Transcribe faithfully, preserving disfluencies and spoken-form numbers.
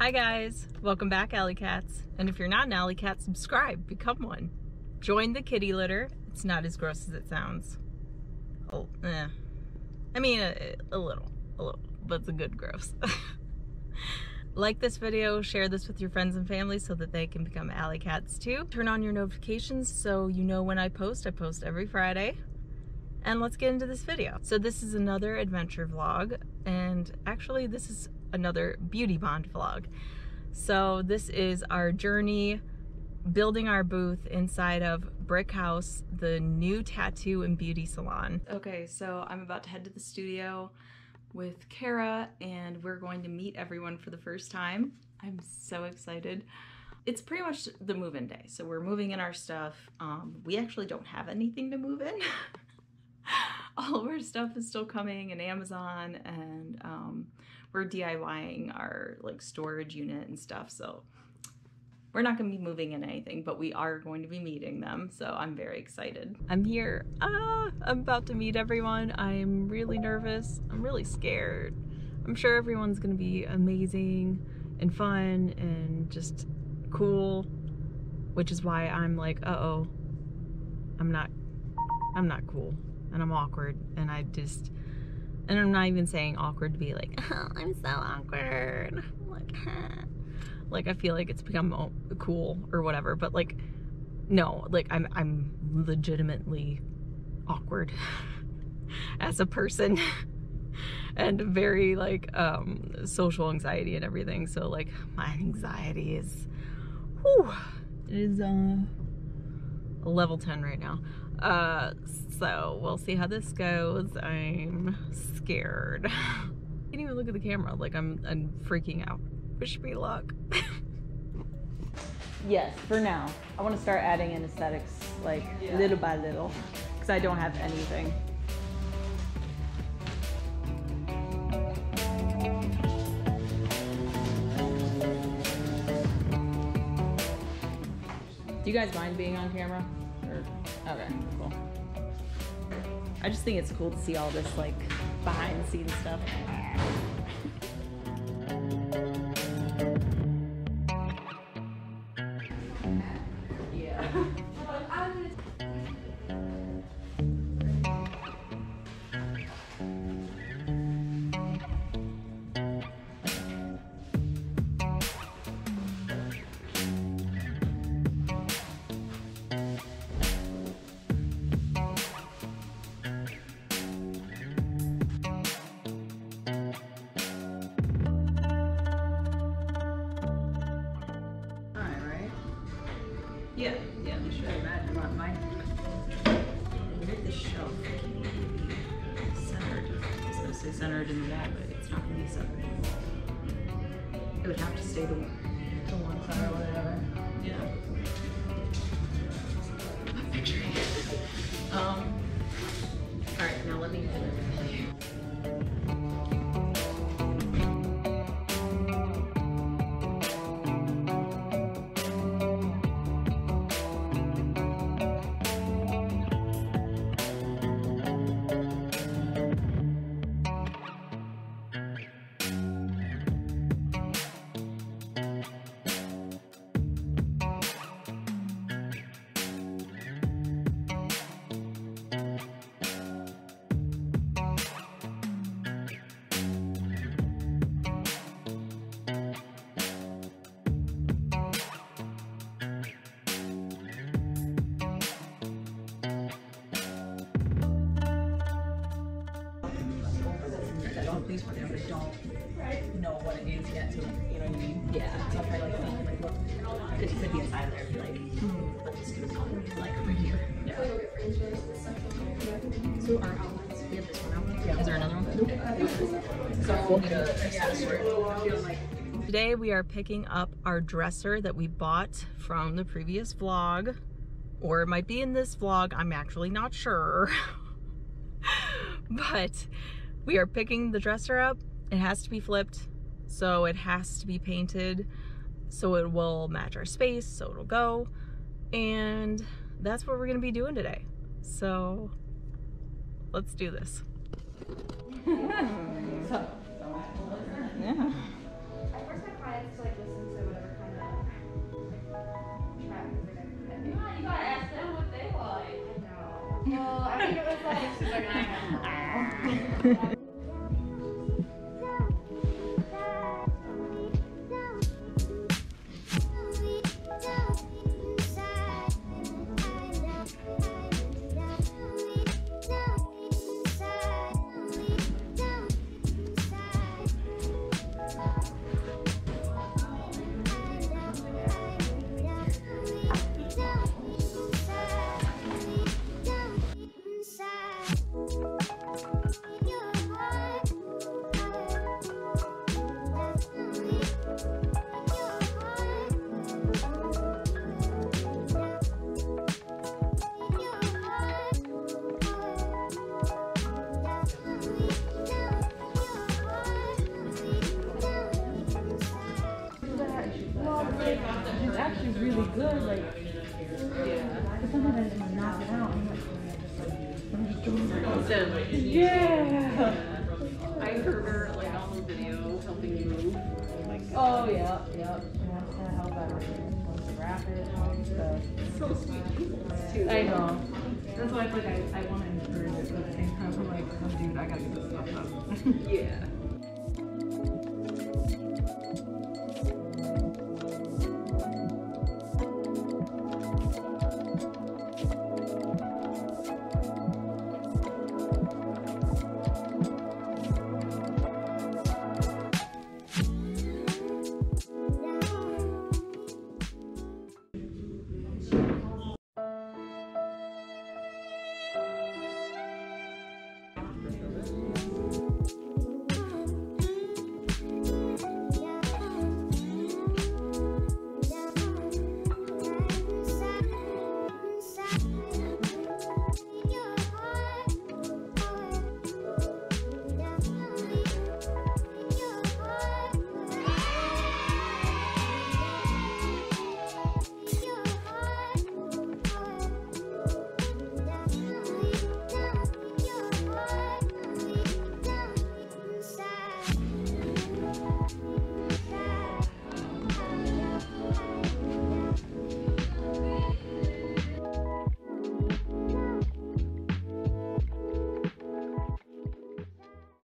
Hi guys, welcome back AllyCats, and if you're not an AllyCat, subscribe, become one. Join the kitty litter. It's not as gross as it sounds. Oh, eh. I mean a, a little, a little, but it's a good gross. Like this video, share this with your friends and family so that they can become AllyCats too. Turn on your notifications so you know when I post. I post every Friday. And let's get into this video. So this is another adventure vlog, and actually this is another Beauty Bond vlog. So this is our journey building our booth inside of Brick House, the new tattoo and beauty salon. Okay, so I'm about to head to the studio with Kara, and we're going to meet everyone for the first time. I'm so excited. It's pretty much the move-in day, so we're moving in our stuff. Um, we actually don't have anything to move in. All of our stuff is still coming in Amazon, and um, we're DIYing our like storage unit and stuff, so we're not going to be moving in anything, but we are going to be meeting them, so I'm very excited. I'm here. Ah, I'm about to meet everyone. I'm really nervous. I'm really scared. I'm sure everyone's going to be amazing and fun and just cool, which is why I'm like, uh-oh, I'm not, I'm not cool. And I'm awkward, and I just, and I'm not even saying awkward to be like, oh, I'm so awkward. Like, huh. Like I feel like it's become cool or whatever, but like, no, like I'm, I'm legitimately awkward as a person, and very like um, social anxiety and everything. So like my anxiety is, whew, it is uh, level ten right now. Uh, so we'll see how this goes. I'm scared. I can't even look at the camera. Like I'm, I'm freaking out. Wish me luck. Yes, for now. I want to start adding in aesthetics, like yeah. Little by little, because I don't have anything. Do you guys mind being on camera? Okay, cool. I just think it's cool to see all this like behind the scenes stuff. Yeah, yeah, we should have that. Come on, Mike. Look at the shelf. Centered. I was going to say centered in the back, but it's not going to be centered. It would have to stay the one, the one side or whatever. Yeah. What picture? um, Alright, now let me put it here. These where they don't know what it is yet, so you know what I mean? Yeah. So I'll try to like think like look, because you could be inside there and be like, hmm, let's just do something like over here. Yeah. So our outlines, we have this one outline. Yeah. Is there another one? Nope. Uh, so we'll get a yeah, sort like today we are picking up our dresser that we bought from the previous vlog. Or it might be in this vlog, I'm actually not sure. But we are picking the dresser up. It has to be flipped, so it has to be painted, so it will match our space, so it'll go. And that's what we're gonna be doing today. So let's do this. Yeah. I just like listen to whatever kind of track music I can play. No, you gotta ask them what they like. I know. Well, I think it was like she's like nine months old. It's actually really good, like, but sometimes I just want to knock it out. I'm like, I'm just like, yeah. I heard her, like, on the video, helping you move. Oh, yeah, yeah. And that's kind of how that works. To wrap it, all stuff. So sweet. I know. That's why I feel like I want to encourage it, but at the same time, I'm like, oh, dude, I gotta get this stuff done. Yeah. Yeah.